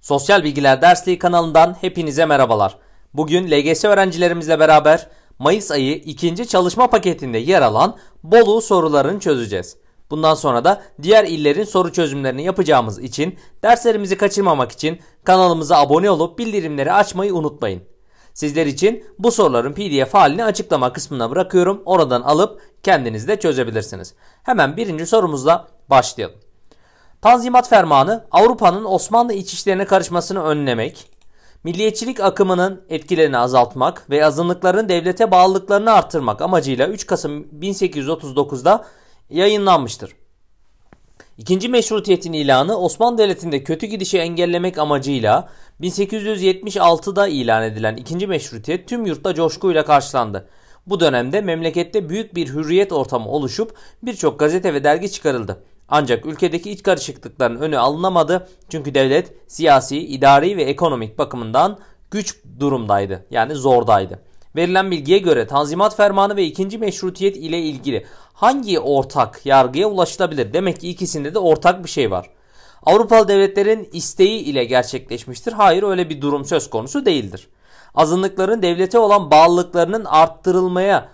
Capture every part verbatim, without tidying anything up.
Sosyal Bilgiler Dersliği kanalından hepinize merhabalar. Bugün L G S öğrencilerimizle beraber Mayıs ayı ikinci çalışma paketinde yer alan Bolu sorularını çözeceğiz. Bundan sonra da diğer illerin soru çözümlerini yapacağımız için derslerimizi kaçırmamak için kanalımıza abone olup bildirimleri açmayı unutmayın. Sizler için bu soruların P D F halini açıklama kısmına bırakıyorum. Oradan alıp kendiniz de çözebilirsiniz. Hemen birinci sorumuzla başlayalım. Tanzimat Fermanı Avrupa'nın Osmanlı iç işlerine karışmasını önlemek, milliyetçilik akımının etkilerini azaltmak ve azınlıkların devlete bağlılıklarını artırmak amacıyla üç Kasım bin sekiz yüz otuz dokuz'da yayınlanmıştır. İkinci Meşrutiyet'in ilanı Osmanlı Devleti'nde kötü gidişi engellemek amacıyla bin sekiz yüz yetmiş altı'da ilan edilen İkinci Meşrutiyet tüm yurtta coşkuyla karşılandı. Bu dönemde memlekette büyük bir hürriyet ortamı oluşup birçok gazete ve dergi çıkarıldı. Ancak ülkedeki iç karışıklıkların önü alınamadı çünkü devlet siyasi, idari ve ekonomik bakımından güç durumdaydı, yani zordaydı. Verilen bilgiye göre Tanzimat Fermanı ve ikinci Meşrutiyet ile ilgili hangi ortak yargıya ulaşılabilir? Demek ki ikisinde de ortak bir şey var. Avrupalı devletlerin isteği ile gerçekleşmiştir. Hayır, öyle bir durum söz konusu değildir. Azınlıkların devlete olan bağlılıklarının arttırılmaya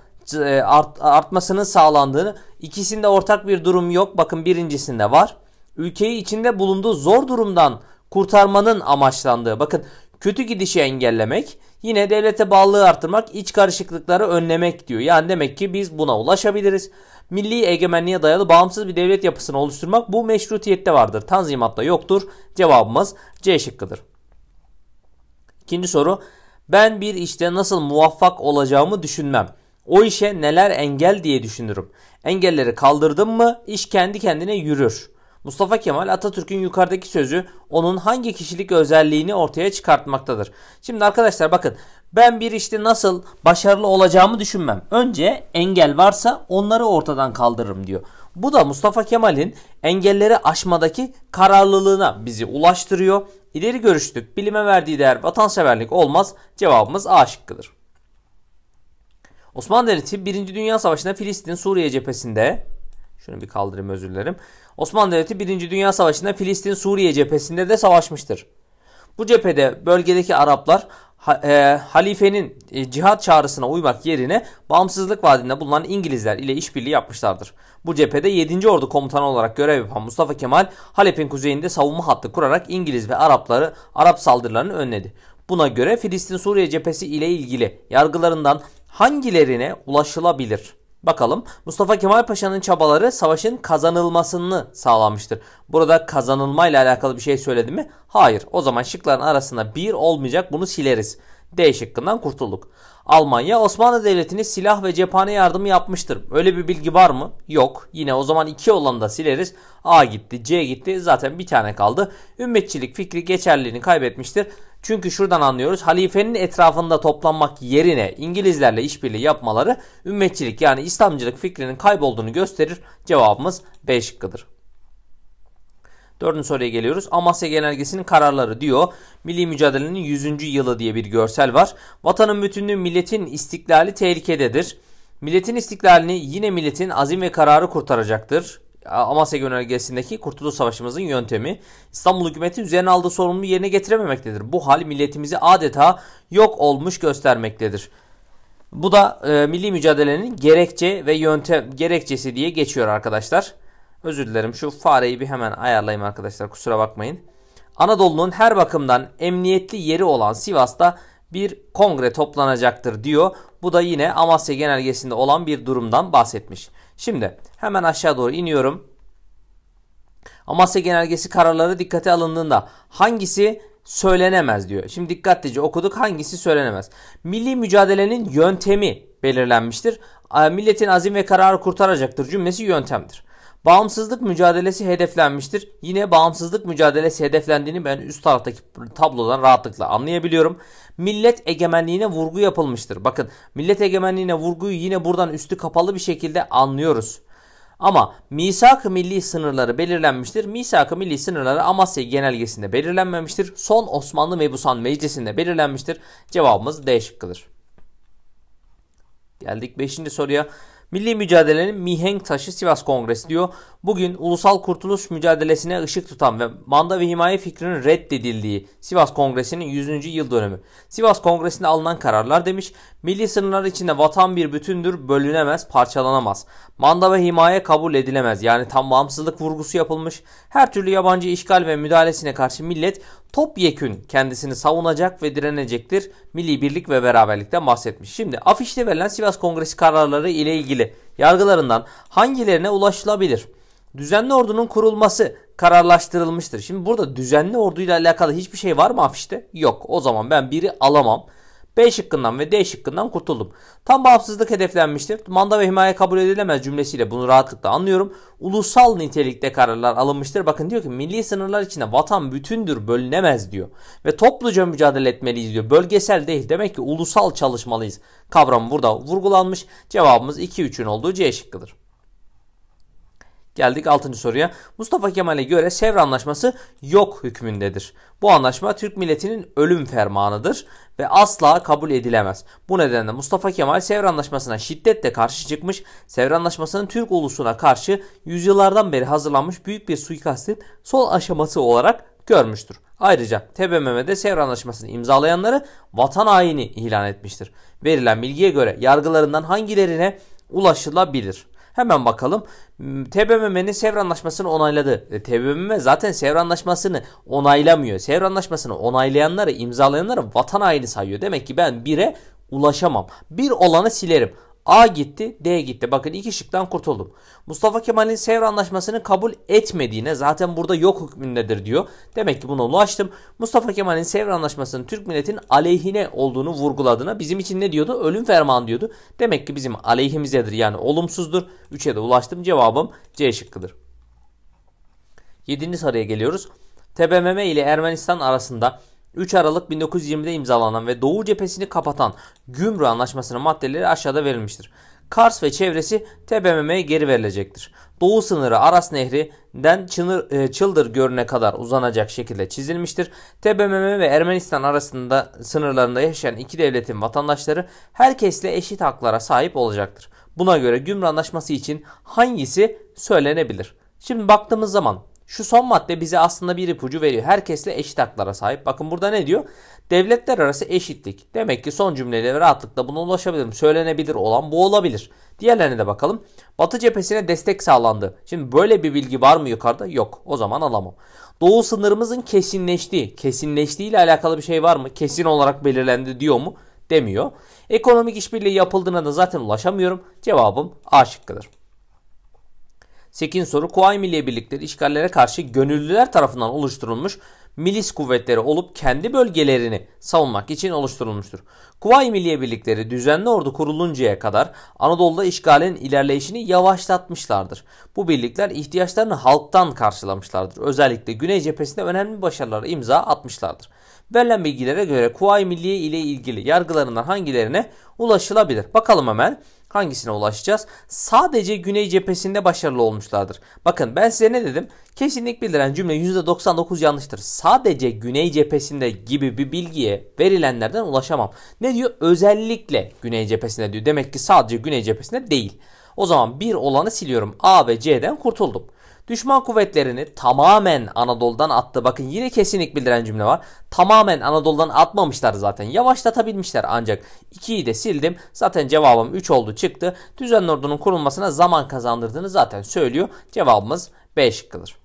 art, artmasının sağlandığını, ikisinde ortak bir durum yok. Bakın birincisinde var. Ülkeyi içinde bulunduğu zor durumdan kurtarmanın amaçlandığı. Bakın kötü gidişi engellemek, yine devlete bağlılığı artırmak, iç karışıklıkları önlemek diyor. Yani demek ki biz buna ulaşabiliriz. Milli egemenliğe dayalı bağımsız bir devlet yapısını oluşturmak bu meşrutiyette vardır. Tanzimat'ta yoktur. Cevabımız C şıkkıdır. İkinci soru. Ben bir işte nasıl muvaffak olacağımı düşünmem. O işe neler engel diye düşünürüm. Engelleri kaldırdım mı iş kendi kendine yürür. Mustafa Kemal Atatürk'ün yukarıdaki sözü onun hangi kişilik özelliğini ortaya çıkartmaktadır? Şimdi arkadaşlar bakın, ben bir işte nasıl başarılı olacağımı düşünmem. Önce engel varsa onları ortadan kaldırırım diyor. Bu da Mustafa Kemal'in engelleri aşmadaki kararlılığına bizi ulaştırıyor. İleri görüşlük, bilime verdiği değer vatanseverlik olmaz. Cevabımız A şıkkıdır. Osmanlı Devleti birinci. Dünya Savaşı'nda Filistin-Suriye cephesinde... Şunu bir kaldırayım, özür dilerim. Osmanlı Devleti birinci. Dünya Savaşı'nda Filistin-Suriye cephesinde de savaşmıştır. Bu cephede bölgedeki Araplar e, halifenin e, cihat çağrısına uymak yerine bağımsızlık vaadinde bulunan İngilizler ile işbirliği yapmışlardır. Bu cephede yedinci. Ordu Komutanı olarak görev yapan Mustafa Kemal, Halep'in kuzeyinde savunma hattı kurarak İngiliz ve Arapları Arap saldırılarını önledi. Buna göre Filistin-Suriye cephesi ile ilgili yargılarından hangilerine ulaşılabilir? Bakalım, Mustafa Kemal Paşa'nın çabaları savaşın kazanılmasını sağlamıştır. Burada kazanılmayla alakalı bir şey söyledi mi? Hayır. O zaman şıkların arasında bir olmayacak, bunu sileriz. D şıkkından kurtulduk. Almanya Osmanlı Devleti'ne silah ve cephane yardımı yapmıştır. Öyle bir bilgi var mı? Yok. Yine o zaman iki olanı da sileriz. A gitti, C gitti. Zaten bir tane kaldı. Ümmetçilik fikri geçerliliğini kaybetmiştir. Çünkü şuradan anlıyoruz, halifenin etrafında toplanmak yerine İngilizlerle işbirliği yapmaları ümmetçilik, yani İslamcılık fikrinin kaybolduğunu gösterir. Cevabımız B şıkkıdır. Dördüncü soruya geliyoruz. Amasya Genelgesi'nin kararları diyor. Milli mücadelenin yüzüncü yılı diye bir görsel var. Vatanın bütünlüğü, milletin istiklali tehlikededir. Milletin istiklalini yine milletin azim ve kararı kurtaracaktır. Amasya Genelgesi'ndeki Kurtuluş Savaşımızın yöntemi İstanbul hükümeti üzerine aldığı sorumluluğu yerine getirememektedir. Bu hal milletimizi adeta yok olmuş göstermektedir. Bu da e, milli mücadelenin gerekçe ve yöntem gerekçesi diye geçiyor arkadaşlar. Özür dilerim, şu fareyi bir hemen ayarlayayım arkadaşlar, kusura bakmayın. Anadolu'nun her bakımdan emniyetli yeri olan Sivas'ta bir kongre toplanacaktır diyor. Bu da yine Amasya Genelgesi'nde olan bir durumdan bahsetmiş. Şimdi hemen aşağı doğru iniyorum. Amasya Genelgesi kararları dikkate alındığında hangisi söylenemez diyor. Şimdi dikkatlice okuduk, hangisi söylenemez. Milli mücadelenin yöntemi belirlenmiştir. Milletin azim ve kararı kurtaracaktır cümlesi yöntemdir. Bağımsızlık mücadelesi hedeflenmiştir. Yine bağımsızlık mücadelesi hedeflendiğini ben üst taraftaki tablodan rahatlıkla anlayabiliyorum. Millet egemenliğine vurgu yapılmıştır. Bakın, millet egemenliğine vurguyu yine buradan üstü kapalı bir şekilde anlıyoruz. Ama misak-ı milli sınırları belirlenmiştir. Misak-ı milli sınırları Amasya Genelgesi'nde belirlenmemiştir. Son Osmanlı Mebusan Meclisi'nde belirlenmiştir. Cevabımız D şıkkıdır. Geldik beşinci soruya. Milli mücadelenin mihenk taşı Sivas Kongresi diyor. Bugün ulusal kurtuluş mücadelesine ışık tutan ve manda ve himaye fikrinin reddedildiği Sivas Kongresi'nin yüzüncü yıl dönümü. Sivas Kongresi'nde alınan kararlar demiş, milli sınırlar içinde vatan bir bütündür, bölünemez, parçalanamaz. Manda ve himaye kabul edilemez, yani tam bağımsızlık vurgusu yapılmış. Her türlü yabancı işgal ve müdahalesine karşı millet topyekün kendisini savunacak ve direnecektir. Milli birlik ve beraberlikten bahsetmiş. Şimdi afişte verilen Sivas Kongresi kararları ile ilgili yargılarından hangilerine ulaşılabilir? Düzenli ordunun kurulması kararlaştırılmıştır. Şimdi burada düzenli orduyla alakalı hiçbir şey var mı afişte? Yok. O zaman ben biri alamam. B şıkkından ve D şıkkından kurtuldum. Tam bağımsızlık hedeflenmiştir. Manda ve himaye kabul edilemez cümlesiyle bunu rahatlıkla anlıyorum. Ulusal nitelikte kararlar alınmıştır. Bakın diyor ki milli sınırlar içinde vatan bütündür, bölünemez diyor. Ve topluca mücadele etmeliyiz diyor. Bölgesel değil, demek ki ulusal çalışmalıyız kavramı burada vurgulanmış. Cevabımız iki üçün olduğu C şıkkıdır. Geldik altıncı soruya. Mustafa Kemal'e göre Sevr Anlaşması yok hükmündedir. Bu anlaşma Türk milletinin ölüm fermanıdır ve asla kabul edilemez. Bu nedenle Mustafa Kemal Sevr Anlaşması'na şiddetle karşı çıkmış, Sevr Anlaşması'nın Türk ulusuna karşı yüzyıllardan beri hazırlanmış büyük bir suikastin son aşaması olarak görmüştür. Ayrıca T B M M'de Sevr Anlaşması'nı imzalayanları vatan haini ilan etmiştir. Verilen bilgiye göre yargılarından hangilerine ulaşılabilir? Hemen bakalım. T B M M'nin Sevr Anlaşması'nı onayladı. E, T B M M zaten Sevr Anlaşması'nı onaylamıyor. Sevr Anlaşması'nı onaylayanları, imzalayanları vatan haini sayıyor. Demek ki ben bire ulaşamam. Bir olanı silerim. A gitti, D gitti. Bakın iki şıktan kurtuldum. Mustafa Kemal'in Sevr Anlaşması'nı kabul etmediğine, zaten burada yok hükmündedir diyor. Demek ki buna ulaştım. Mustafa Kemal'in Sevr Anlaşması'nın Türk milletinin aleyhine olduğunu vurguladığına, bizim için ne diyordu? Ölüm fermanı diyordu. Demek ki bizim aleyhimizedir, yani olumsuzdur. üçe de ulaştım. Cevabım C şıkkıdır. yedinci soruya geliyoruz. T B M M ile Ermenistan arasında üç Aralık bin dokuz yüz yirmide imzalanan ve Doğu cephesini kapatan Gümrü Anlaşması'nın maddeleri aşağıda verilmiştir. Kars ve çevresi T B M M'ye geri verilecektir. Doğu sınırı Aras Nehri'den Çıldır Gölü'ne kadar uzanacak şekilde çizilmiştir. T B M M ve Ermenistan arasında sınırlarında yaşayan iki devletin vatandaşları herkesle eşit haklara sahip olacaktır. Buna göre Gümrü Anlaşması için hangisi söylenebilir? Şimdi baktığımız zaman şu son madde bize aslında bir ipucu veriyor. Herkesle eşit haklara sahip. Bakın burada ne diyor? Devletler arası eşitlik. Demek ki son cümleyle rahatlıkla buna ulaşabilirim. Söylenebilir olan bu olabilir. Diğerlerine de bakalım. Batı cephesine destek sağlandı. Şimdi böyle bir bilgi var mı yukarıda? Yok. O zaman alamam. Doğu sınırımızın kesinleştiği. Kesinleştiği ile alakalı bir şey var mı? Kesin olarak belirlendi diyor mu? Demiyor. Ekonomik işbirliği yapıldığına da zaten ulaşamıyorum. Cevabım A şıkkıdır. sekizinci soru. Kuva-yi Milliye birlikleri işgallere karşı gönüllüler tarafından oluşturulmuş milis kuvvetleri olup kendi bölgelerini savunmak için oluşturulmuştur. Kuva-yi Milliye birlikleri düzenli ordu kuruluncaya kadar Anadolu'da işgalin ilerleyişini yavaşlatmışlardır. Bu birlikler ihtiyaçlarını halktan karşılamışlardır. Özellikle Güney cephesinde önemli başarılara imza atmışlardır. Verilen bilgilere göre Kuva-yi Milliye ile ilgili yargılarından hangilerine ulaşılabilir? Bakalım hemen. Hangisine ulaşacağız? Sadece Güney cephesinde başarılı olmuşlardır. Bakın ben size ne dedim? Kesinlik bildiren cümle yüzde doksan dokuz yanlıştır. Sadece Güney cephesinde gibi bir bilgiye verilenlerden ulaşamam. Ne diyor? Özellikle Güney cephesinde diyor. Demek ki sadece Güney cephesinde değil. O zaman bir olanı siliyorum. A ve C'den kurtuldum. Düşman kuvvetlerini tamamen Anadolu'dan attı. Bakın yine kesinlik bildiren cümle var. Tamamen Anadolu'dan atmamışlar zaten. Yavaşlatabilmişler ancak. ikiyi de sildim. Zaten cevabım üç oldu çıktı. Düzenli ordunun kurulmasına zaman kazandırdığını zaten söylüyor. Cevabımız B şıkkıdır.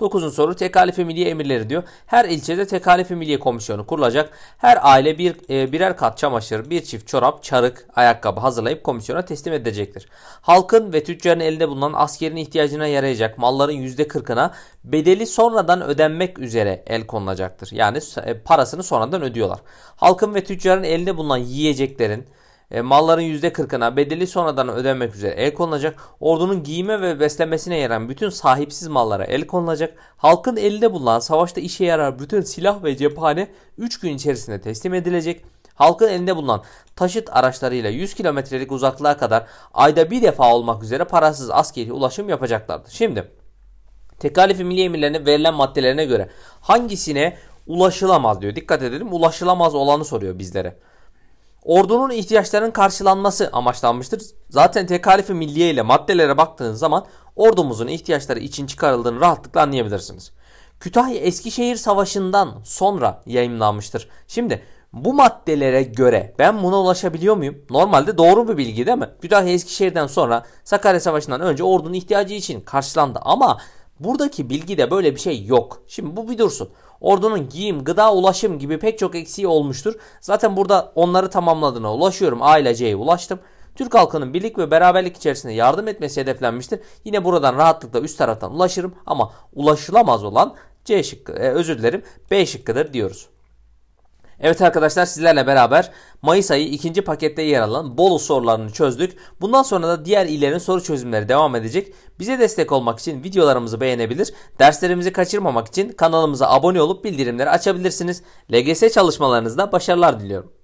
dokuzuncu soru. Tekalif-i Milli emirleri diyor. Her ilçede tekalif-i milli komisyonu kurulacak. Her aile bir, e, birer kat çamaşır, bir çift çorap, çarık, ayakkabı hazırlayıp komisyona teslim edecektir. Halkın ve tüccarın elinde bulunan askerin ihtiyacına yarayacak malların yüzde kırkına bedeli sonradan ödenmek üzere el konulacaktır. Yani e, parasını sonradan ödüyorlar. Halkın ve tüccarın elinde bulunan yiyeceklerin, E, malların yüzde kırkına bedeli sonradan ödenmek üzere el konulacak. Ordunun giyime ve beslenmesine yarayan bütün sahipsiz mallara el konulacak. Halkın elinde bulunan savaşta işe yarar bütün silah ve cephane üç gün içerisinde teslim edilecek. Halkın elinde bulunan taşıt araçlarıyla yüz kilometrelik uzaklığa kadar ayda bir defa olmak üzere parasız askeri ulaşım yapacaklardı. Şimdi tekalif-i milli emirlerine verilen maddelerine göre hangisine ulaşılamaz diyor. Dikkat edelim, ulaşılamaz olanı soruyor bizlere. ordunun ihtiyaçlarının karşılanması amaçlanmıştır. Zaten tekalif-i milliye ile maddelere baktığınız zaman ordumuzun ihtiyaçları için çıkarıldığını rahatlıkla anlayabilirsiniz. Kütahya Eskişehir Savaşı'ndan sonra yayımlanmıştır. Şimdi bu maddelere göre ben buna ulaşabiliyor muyum? Normalde doğru bir bilgi değil mi? Kütahya Eskişehir'den sonra Sakarya Savaşı'ndan önce ordunun ihtiyacı için karşılandı ama buradaki bilgide böyle bir şey yok. Şimdi bu bir dursun. Ordunun giyim, gıda, ulaşım gibi pek çok eksiği olmuştur. Zaten burada onları tamamladığına ulaşıyorum. A ile C'ye ulaştım. Türk halkının birlik ve beraberlik içerisinde yardım etmesi hedeflenmiştir. Yine buradan rahatlıkla üst taraftan ulaşırım ama ulaşılamaz olan C şıkkı, e, özür dilerim B şıkkıdır diyoruz. Evet arkadaşlar, sizlerle beraber Mayıs ayı ikinci pakette yer alan Bolu sorularını çözdük. Bundan sonra da diğer illerin soru çözümleri devam edecek. Bize destek olmak için videolarımızı beğenebilir, derslerimizi kaçırmamak için kanalımıza abone olup bildirimleri açabilirsiniz. L G S çalışmalarınızda başarılar diliyorum.